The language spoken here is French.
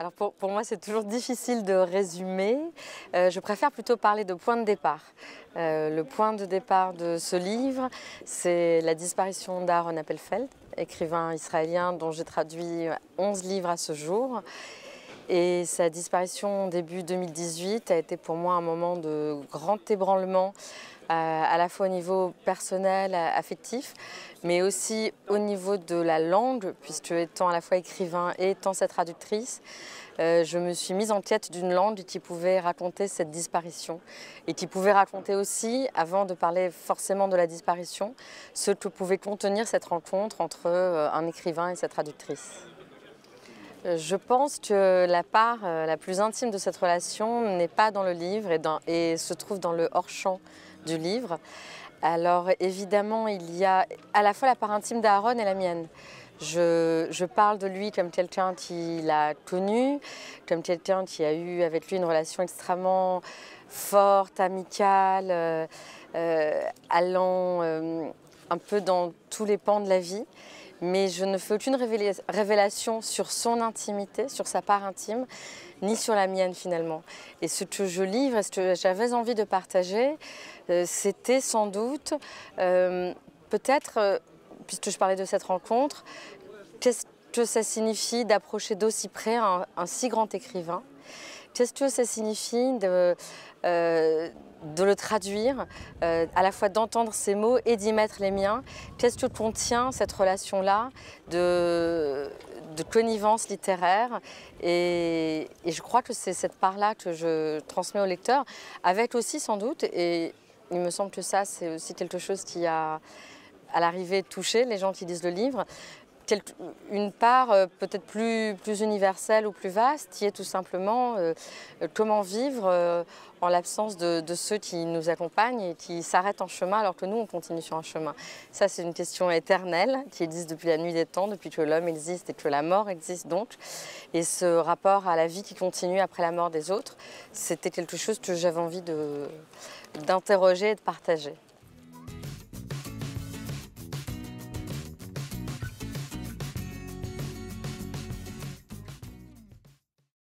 Alors pour moi, c'est toujours difficile de résumer. Je préfère plutôt parler de point de départ. Le point de départ de ce livre, c'est la disparition d'Aaron Appelfeld, écrivain israélien dont j'ai traduit 11 livres à ce jour. Et sa disparition début 2018 a été pour moi un moment de grand ébranlement, à la fois au niveau personnel, affectif, mais aussi au niveau de la langue, puisque étant à la fois écrivain et étant cette traductrice, je me suis mise en quête d'une langue qui pouvait raconter cette disparition et qui pouvait raconter aussi, avant de parler forcément de la disparition, ce que pouvait contenir cette rencontre entre un écrivain et cette traductrice. Je pense que la part la plus intime de cette relation n'est pas dans le livre et se trouve dans le hors-champ du livre. Alors évidemment, il y a à la fois la part intime d'Aaron et la mienne. Je parle de lui comme quelqu'un qui l'a connu, comme quelqu'un qui a eu avec lui une relation extrêmement forte, amicale, allant un peu dans tous les pans de la vie. Mais je ne fais aucune révélation sur son intimité, sur sa part intime, ni sur la mienne finalement. Et ce que je livre et ce que j'avais envie de partager, c'était sans doute, peut-être, puisque je parlais de cette rencontre, qu'est-ce que ça signifie d'approcher d'aussi près un si grand écrivain? Qu'est-ce que ça signifie de le traduire, à la fois d'entendre ses mots et d'y mettre les miens? Qu'est-ce que contient cette relation-là de connivence littéraire? Et je crois que c'est cette part-là que je transmets au lecteur, avec aussi sans doute, et il me semble que ça c'est aussi quelque chose qui a à l'arrivée touché les gens qui lisent le livre, une part peut-être plus universelle ou plus vaste, qui est tout simplement comment vivre en l'absence de ceux qui nous accompagnent et qui s'arrêtent en chemin alors que nous, on continue sur un chemin. Ça, c'est une question éternelle qui existe depuis la nuit des temps, depuis que l'homme existe et que la mort existe donc. Et ce rapport à la vie qui continue après la mort des autres, c'était quelque chose que j'avais envie d'interroger et de partager.